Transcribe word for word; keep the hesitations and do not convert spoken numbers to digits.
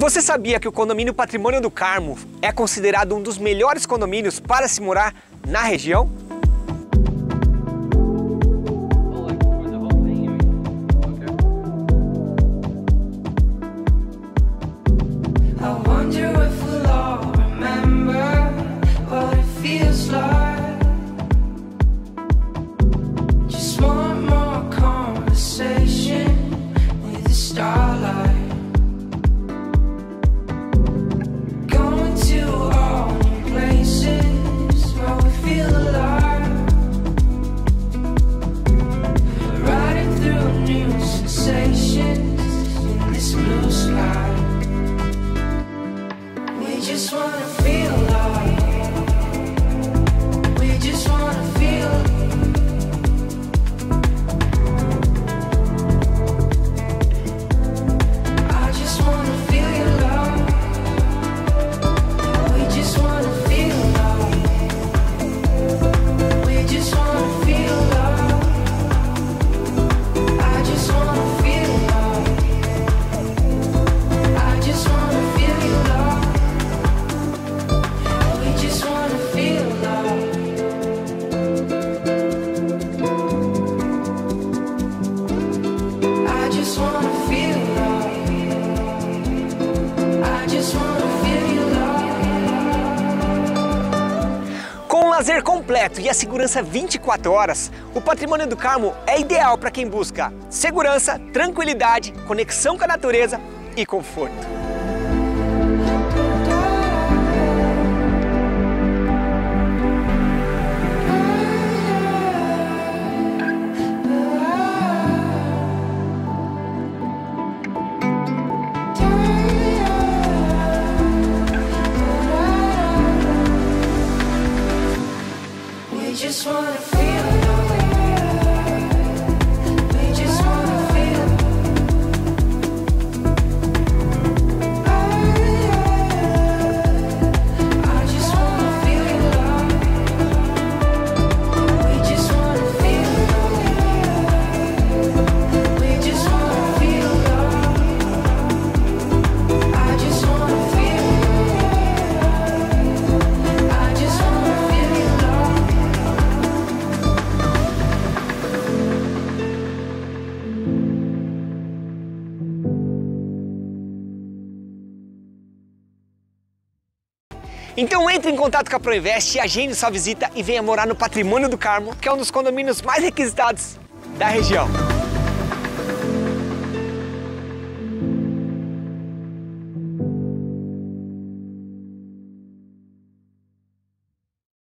Você sabia que o Condomínio Patrimônio do Carmo é considerado um dos melhores condomínios para se morar na região? Lazer completo e a segurança vinte e quatro horas, o Patrimônio do Carmo é ideal para quem busca segurança, tranquilidade, conexão com a natureza e conforto. Então entre em contato com a Proinvest, agende sua visita e venha morar no Patrimônio do Carmo, que é um dos condomínios mais requisitados da região.